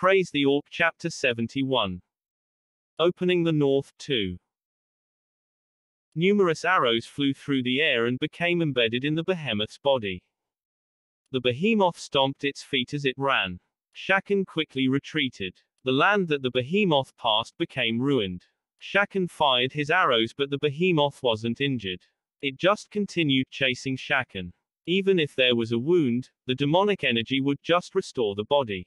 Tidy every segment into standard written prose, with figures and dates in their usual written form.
Praise the Orc Chapter 71. Opening the North 2. Numerous arrows flew through the air and became embedded in the behemoth's body. The behemoth stomped its feet as it ran. Shakan quickly retreated. The land that the behemoth passed became ruined. Shakan fired his arrows, but the behemoth wasn't injured. It just continued chasing Shakan. Even if there was a wound, the demonic energy would just restore the body.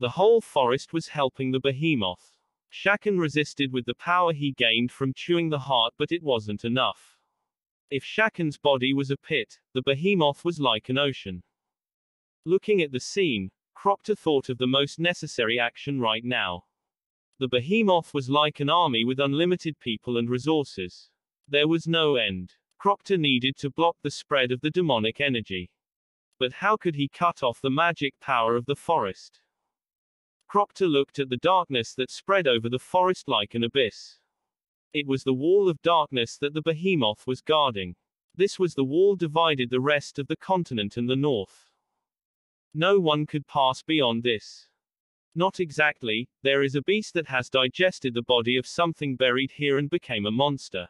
The whole forest was helping the behemoth. Shakan resisted with the power he gained from chewing the heart, but it wasn't enough. If Shakan's body was a pit, the behemoth was like an ocean. Looking at the scene, Kropter thought of the most necessary action right now. The behemoth was like an army with unlimited people and resources. There was no end. Kropter needed to block the spread of the demonic energy. But how could he cut off the magic power of the forest? Kropter looked at the darkness that spread over the forest like an abyss. It was the wall of darkness that the behemoth was guarding. This was the wall that divided the rest of the continent and the north. No one could pass beyond this. Not exactly, there is a beast that has digested the body of something buried here and became a monster.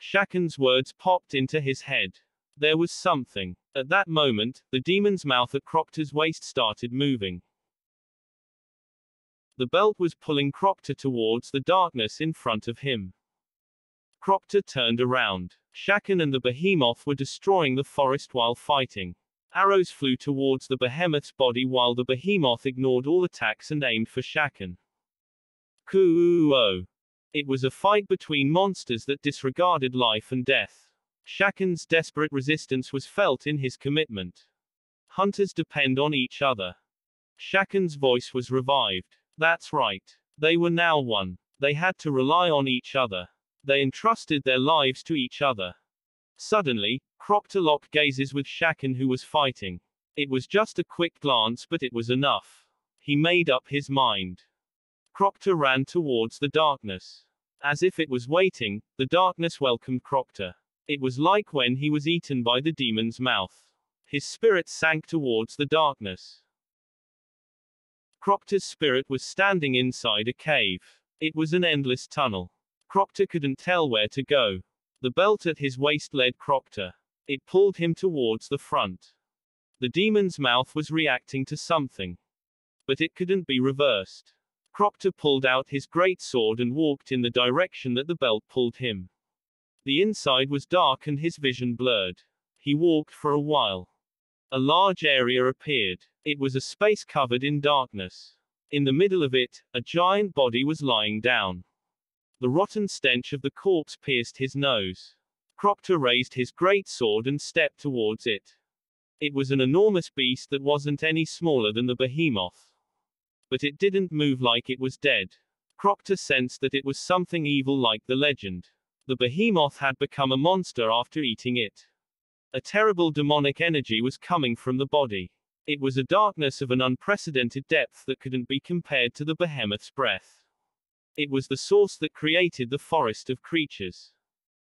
Shakan's words popped into his head. There was something. At that moment, the demon's mouth at Kropter's waist started moving. The belt was pulling Kropter towards the darkness in front of him. Kropter turned around. Shakan and the behemoth were destroying the forest while fighting. Arrows flew towards the behemoth's body while the behemoth ignored all attacks and aimed for Shakan. Kuo. It was a fight between monsters that disregarded life and death. Shakan's desperate resistance was felt in his commitment. Hunters depend on each other. Shakan's voice was revived. That's right. They were now one. They had to rely on each other. They entrusted their lives to each other. Suddenly, Kropter locked gazes with Shakan, who was fighting. It was just a quick glance, but it was enough. He made up his mind. Kropter ran towards the darkness. As if it was waiting, the darkness welcomed Kropter. It was like when he was eaten by the demon's mouth. His spirit sank towards the darkness. Kropter's spirit was standing inside a cave. It was an endless tunnel. Kropter couldn't tell where to go. The belt at his waist led Kropter. It pulled him towards the front. The demon's mouth was reacting to something. But it couldn't be reversed. Kropter pulled out his great sword and walked in the direction that the belt pulled him. The inside was dark and his vision blurred. He walked for a while. A large area appeared. It was a space covered in darkness. In the middle of it, a giant body was lying down. The rotten stench of the corpse pierced his nose. Kropter raised his great sword and stepped towards it. It was an enormous beast that wasn't any smaller than the behemoth. But it didn't move like it was dead. Kropter sensed that it was something evil like the legend. The behemoth had become a monster after eating it. A terrible demonic energy was coming from the body. It was a darkness of an unprecedented depth that couldn't be compared to the behemoth's breath. It was the source that created the forest of creatures.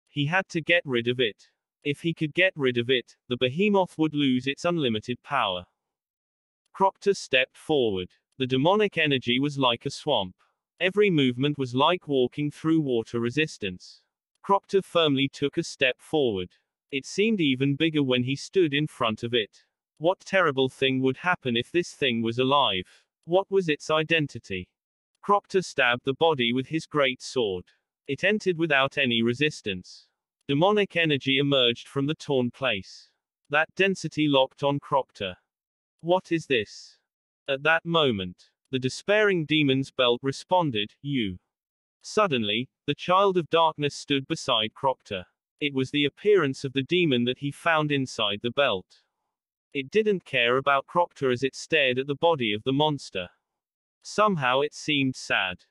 He had to get rid of it. If he could get rid of it, the behemoth would lose its unlimited power. Kropter stepped forward. The demonic energy was like a swamp. Every movement was like walking through water resistance. Kropter firmly took a step forward. It seemed even bigger when he stood in front of it. What terrible thing would happen if this thing was alive? What was its identity? Kropter stabbed the body with his great sword. It entered without any resistance. Demonic energy emerged from the torn place. That density locked on Kropter. What is this? At that moment, the despairing demon's belt responded, "You." Suddenly, the child of darkness stood beside Kropter. It was the appearance of the demon that he found inside the belt. It didn't care about Kropter as it stared at the body of the monster. Somehow it seemed sad.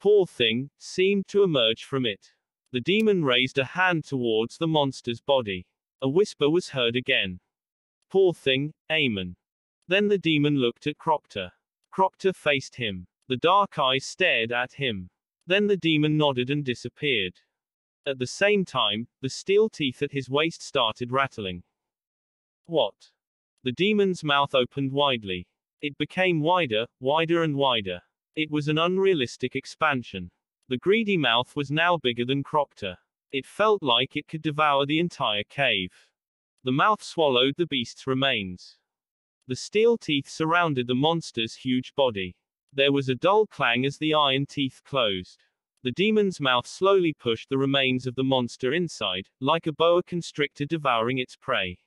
Poor thing seemed to emerge from it. The demon raised a hand towards the monster's body. A whisper was heard again. Poor thing, Amen. Then the demon looked at Kropter. Kropter faced him. The dark eyes stared at him. Then the demon nodded and disappeared. At the same time, the steel teeth at his waist started rattling. What? The demon's mouth opened widely. It became wider, wider and wider. It was an unrealistic expansion. The greedy mouth was now bigger than Croctor. It felt like it could devour the entire cave. The mouth swallowed the beast's remains. The steel teeth surrounded the monster's huge body. There was a dull clang as the iron teeth closed. The demon's mouth slowly pushed the remains of the monster inside, like a boa constrictor devouring its prey.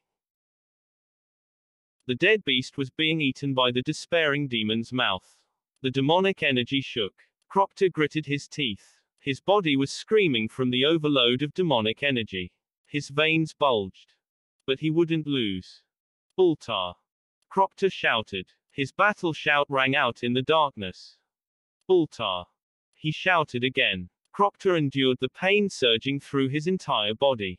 The dead beast was being eaten by the despairing demon's mouth. The demonic energy shook. Croctor gritted his teeth. His body was screaming from the overload of demonic energy. His veins bulged. But he wouldn't lose. Bultar. Croctor shouted. His battle shout rang out in the darkness. Bultar. He shouted again. Croctor endured the pain surging through his entire body.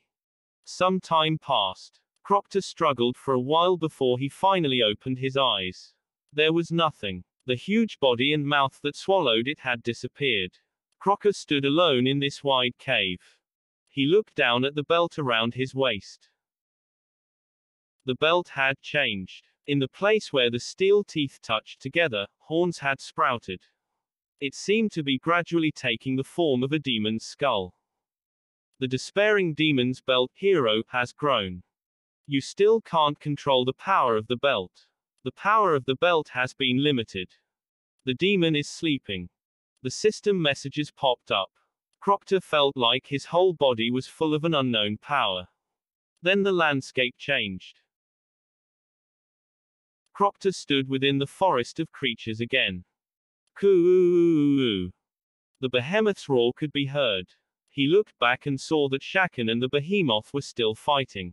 Some time passed. Croctor struggled for a while before he finally opened his eyes. There was nothing. The huge body and mouth that swallowed it had disappeared. Croctor stood alone in this wide cave. He looked down at the belt around his waist. The belt had changed. In the place where the steel teeth touched together, horns had sprouted. It seemed to be gradually taking the form of a demon's skull. The despairing demon's belt hero has grown. You still can't control the power of the belt. The power of the belt has been limited. The demon is sleeping. The system messages popped up. Croctor felt like his whole body was full of an unknown power. Then the landscape changed. Croctor stood within the forest of creatures again. Coo-oo-oo-oo-oo. The behemoth's roar could be heard. He looked back and saw that Shakan and the behemoth were still fighting.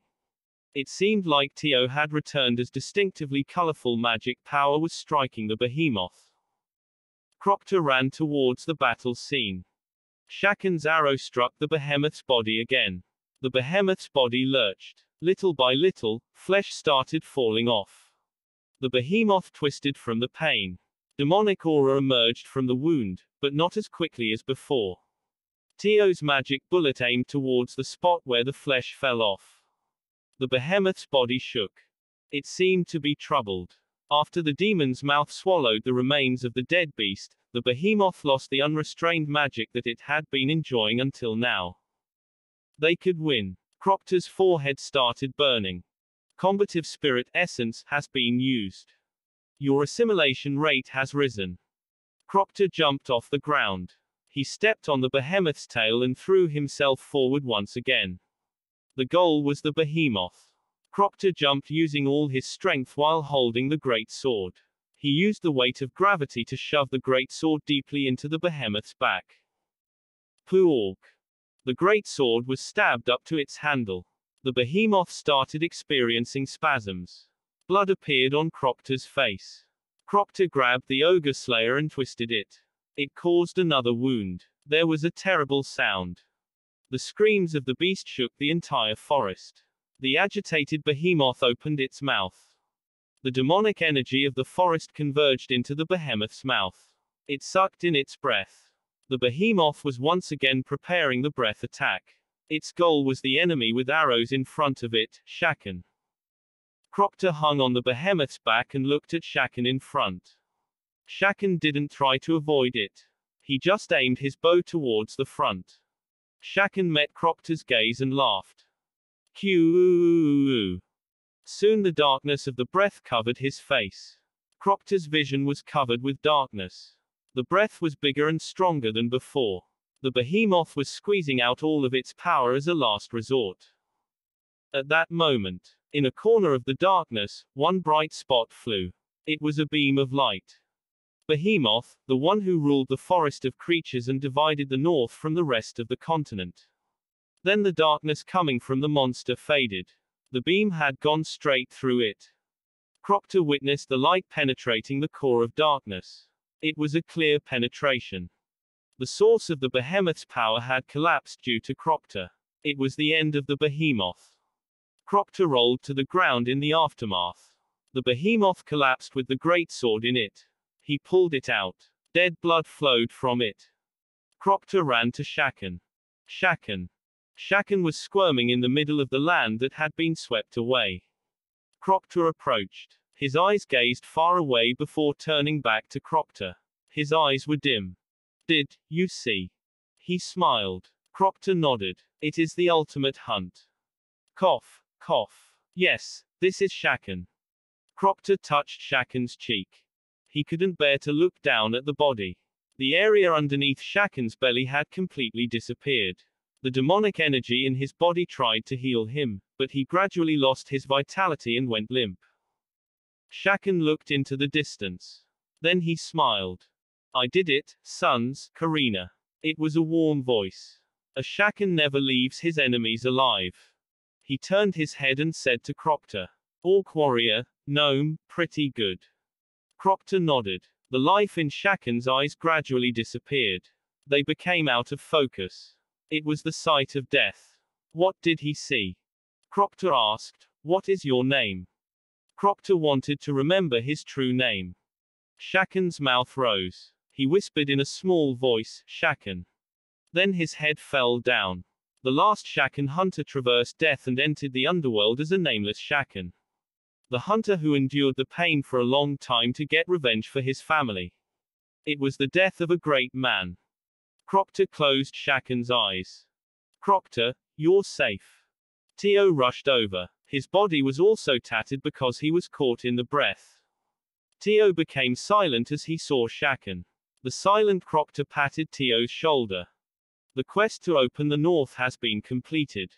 It seemed like Teo had returned as distinctively colorful magic power was striking the behemoth. Croctor ran towards the battle scene. Shakan's arrow struck the behemoth's body again. The behemoth's body lurched. Little by little, flesh started falling off. The behemoth twisted from the pain. Demonic aura emerged from the wound, but not as quickly as before. Teo's magic bullet aimed towards the spot where the flesh fell off. The behemoth's body shook. It seemed to be troubled. After the demon's mouth swallowed the remains of the dead beast, the behemoth lost the unrestrained magic that it had been enjoying until now. They could win. Croctor's forehead started burning. Combative spirit essence has been used. Your assimilation rate has risen. Croctor jumped off the ground. He stepped on the behemoth's tail and threw himself forward once again. The goal was the behemoth. Croctor jumped using all his strength while holding the great sword. He used the weight of gravity to shove the great sword deeply into the behemoth's back. Pooork. The great sword was stabbed up to its handle. The behemoth started experiencing spasms. Blood appeared on Croctor's face. Croctor grabbed the ogre slayer and twisted it. It caused another wound. There was a terrible sound. The screams of the beast shook the entire forest. The agitated behemoth opened its mouth. The demonic energy of the forest converged into the behemoth's mouth. It sucked in its breath. The behemoth was once again preparing the breath attack. Its goal was the enemy with arrows in front of it, Shakan. Croctor hung on the behemoth's back and looked at Shakan in front. Shakan didn't try to avoid it. He just aimed his bow towards the front. Shakan met Croctor's gaze and laughed. Q-oo-oo-oo-oo. Soon the darkness of the breath covered his face. Croctor's vision was covered with darkness. The breath was bigger and stronger than before. The behemoth was squeezing out all of its power as a last resort. At that moment, in a corner of the darkness, one bright spot flew. It was a beam of light. Behemoth, the one who ruled the forest of creatures and divided the north from the rest of the continent. Then the darkness coming from the monster faded. The beam had gone straight through it. Croctor witnessed the light penetrating the core of darkness. It was a clear penetration. The source of the behemoth's power had collapsed due to Croctor. It was the end of the behemoth. Croctor rolled to the ground in the aftermath. The behemoth collapsed with the greatsword in it. He pulled it out. Dead blood flowed from it. Croctor ran to Shakan. Shakan was squirming in the middle of the land that had been swept away. Croctor approached. His eyes gazed far away before turning back to Kropter. His eyes were dim. Did you see? He smiled. Kropter nodded. It is the ultimate hunt. Cough, cough. Yes, this is Shakan. Kropter touched Shakan's cheek. He couldn't bear to look down at the body. The area underneath Shakan's belly had completely disappeared. The demonic energy in his body tried to heal him, but he gradually lost his vitality and went limp. Shakan looked into the distance. Then he smiled. I did it, sons, Karina. It was a warm voice. A Shakan never leaves his enemies alive. He turned his head and said to Kropter, Orc warrior, gnome, pretty good. Kropter nodded. The life in Shakan's eyes gradually disappeared. They became out of focus. It was the sight of death. What did he see? Kropter asked, What is your name? Kropter wanted to remember his true name. Shakan's mouth rose. He whispered in a small voice, Shakan. Then his head fell down. The last Shakan hunter traversed death and entered the underworld as a nameless Shakan. The hunter who endured the pain for a long time to get revenge for his family. It was the death of a great man. Kropter closed Shakan's eyes. Kropter, you're safe. Teo rushed over. His body was also tattered because he was caught in the breath. Teo became silent as he saw Shakan. The silent Kropter patted Teo's shoulder. The quest to open the north has been completed.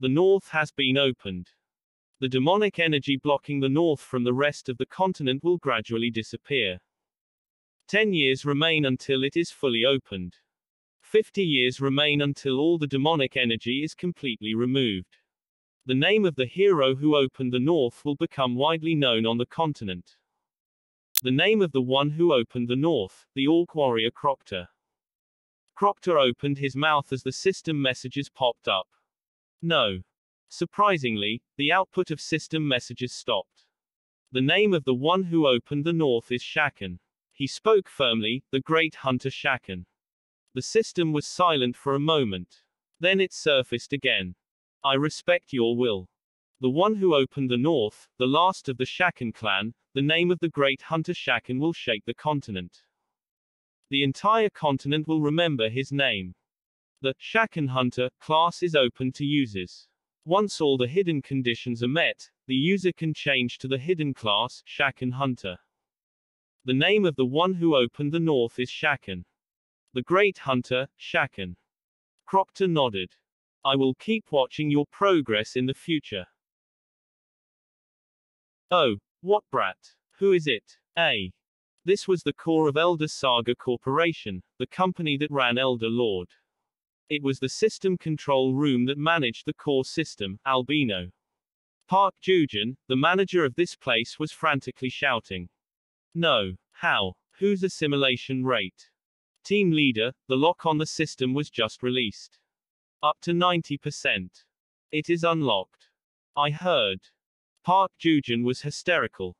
The north has been opened. The demonic energy blocking the north from the rest of the continent will gradually disappear. 10 years remain until it is fully opened. 50 years remain until all the demonic energy is completely removed. The name of the hero who opened the north will become widely known on the continent. The name of the one who opened the north, the Orc warrior Kropter. Kropter opened his mouth as the system messages popped up. No. Surprisingly, the output of system messages stopped. The name of the one who opened the north is Shakan. He spoke firmly, the great hunter Shakan. The system was silent for a moment. Then it surfaced again. I respect your will. The one who opened the north, the last of the Shakan clan, the name of the great hunter Shakan will shake the continent. The entire continent will remember his name. The Shakan hunter class is open to users. Once all the hidden conditions are met, the user can change to the hidden class, Shakan hunter. The name of the one who opened the north is Shakan. The great hunter, Shakan. Kropter nodded. I will keep watching your progress in the future. Oh, what brat? Who is it? This was the core of Elder Saga Corporation, the company that ran Elder Lord. It was the system control room that managed the core system, Albino. Park Jujin, the manager of this place, was frantically shouting. No. How? Whose assimilation rate? Team leader, the lock on the system was just released. Up to 90%. It is unlocked. I heard. Park Jujin was hysterical.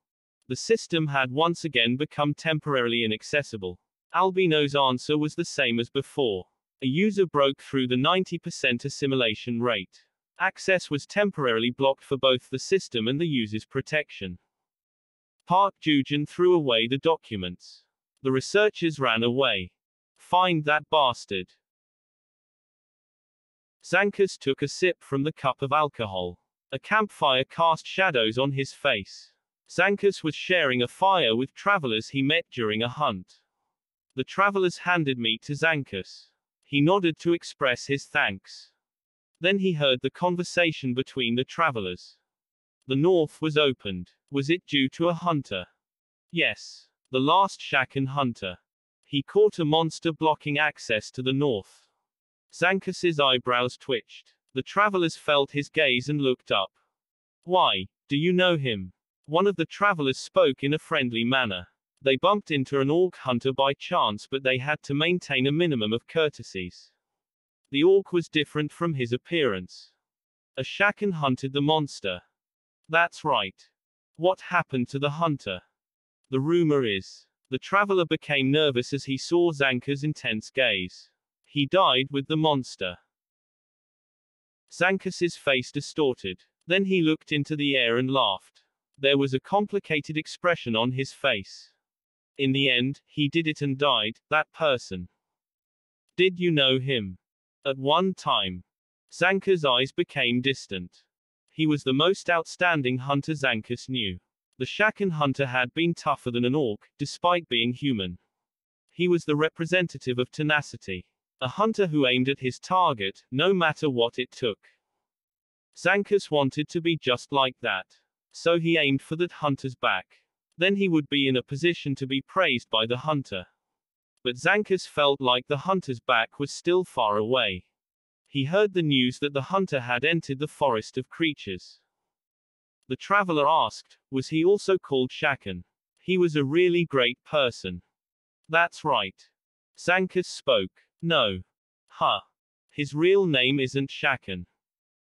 The system had once again become temporarily inaccessible. Albino's answer was the same as before. A user broke through the 90% assimilation rate. Access was temporarily blocked for both the system and the user's protection. Park Jujin threw away the documents. The researchers ran away. Find that bastard. Zankus took a sip from the cup of alcohol. A campfire cast shadows on his face. Zankus was sharing a fire with travelers he met during a hunt. The travelers handed meat to Zankus. He nodded to express his thanks. Then he heard the conversation between the travelers. The north was opened. Was it due to a hunter? Yes. The last Shakan hunter. He caught a monster blocking access to the north. Zankus's eyebrows twitched. The travelers felt his gaze and looked up. Why? Do you know him? One of the travelers spoke in a friendly manner. They bumped into an orc hunter by chance, but they had to maintain a minimum of courtesies. The orc was different from his appearance. A Shakan hunted the monster. That's right. What happened to the hunter? The rumor is. The traveler became nervous as he saw Zanka's intense gaze. He died with the monster. Zankus's face distorted. Then he looked into the air and laughed. There was a complicated expression on his face. In the end, he did it and died, that person. Did you know him? At one time. Zankus' eyes became distant. He was the most outstanding hunter Zankus knew. The Shakan hunter had been tougher than an orc, despite being human. He was the representative of tenacity. A hunter who aimed at his target, no matter what it took. Zankus wanted to be just like that. So he aimed for that hunter's back. Then he would be in a position to be praised by the hunter. But Zankus felt like the hunter's back was still far away. He heard the news that the hunter had entered the forest of creatures. The traveler asked, was he also called Shakan? He was a really great person. That's right. Zankus spoke. No. Huh. His real name isn't Shakan.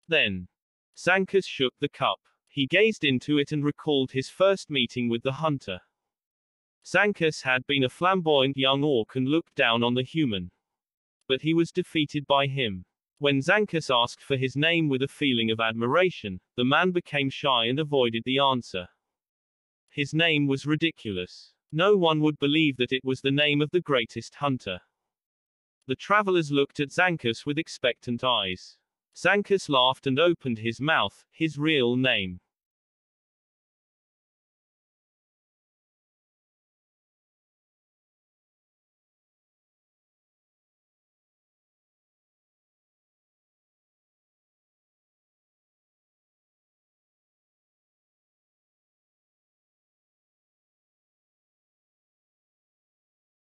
Then. Zankus shook the cup. He gazed into it and recalled his first meeting with the hunter. Zankus had been a flamboyant young orc and looked down on the human. But he was defeated by him. When Zankus asked for his name with a feeling of admiration, the man became shy and avoided the answer. His name was ridiculous. No one would believe that it was the name of the greatest hunter. The travelers looked at Zankus with expectant eyes. Zankus laughed and opened his mouth, his real name.